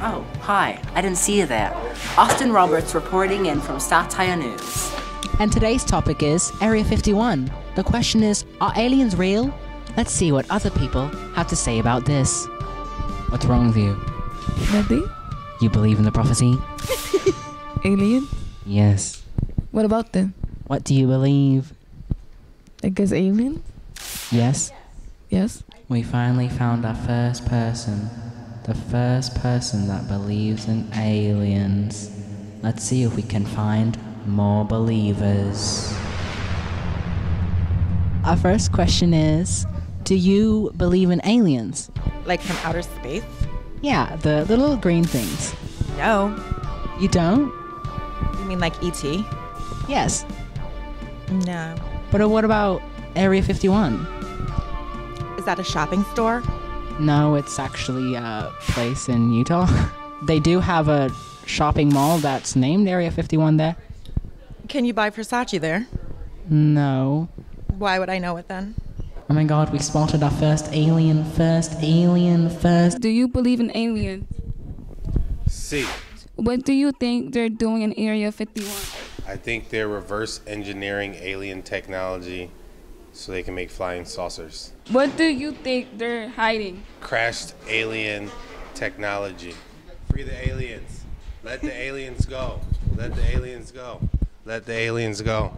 Oh, hi. I didn't see you there. Austin Roberts reporting in from Satire News. And today's topic is Area 51. The question is, are aliens real? Let's see what other people have to say about this. What's wrong with you? Nothing. You believe in the prophecy? Alien? Yes. What about them? What do you believe? I guess alien? Yes. Yes. We finally found our first person. The first person that believes in aliens. Let's see if we can find more believers. Our first question is, do you believe in aliens? Like from outer space? Yeah, the little green things. No. You don't? You mean like ET? Yes. No. But what about Area 51? Is that a shopping store? No, it's actually a place in Utah. They do have a shopping mall that's named Area 51 there. Can you buy Versace there? No. Why would I know it then? Oh my god, we spotted our first alien. Do you believe in aliens? See. What do you think they're doing in Area 51? I think they're reverse engineering alien technology so they can make flying saucers. What do you think they're hiding? Crashed alien technology. Free the aliens. Let the aliens go. Let the aliens go. Let the aliens go.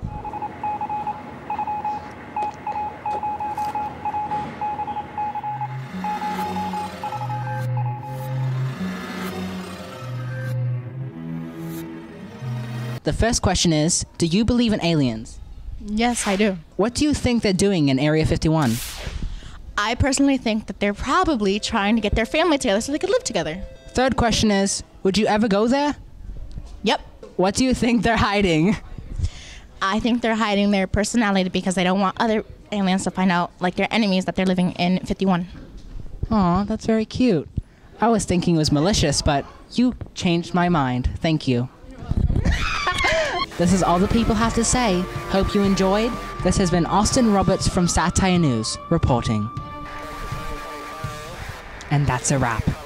The first question is, do you believe in aliens? Yes, I do. What do you think they're doing in Area 51? I personally think that they're probably trying to get their family together so they could live together. Third question is, would you ever go there? Yep. What do you think they're hiding? I think they're hiding their personality because they don't want other aliens to find out, like their enemies, that they're living in 51. Aw, that's very cute. I was thinking it was malicious, but you changed my mind. Thank you. This is all the people have to say. Hope you enjoyed. This has been Austin Roberts from Satire News reporting. And that's a wrap.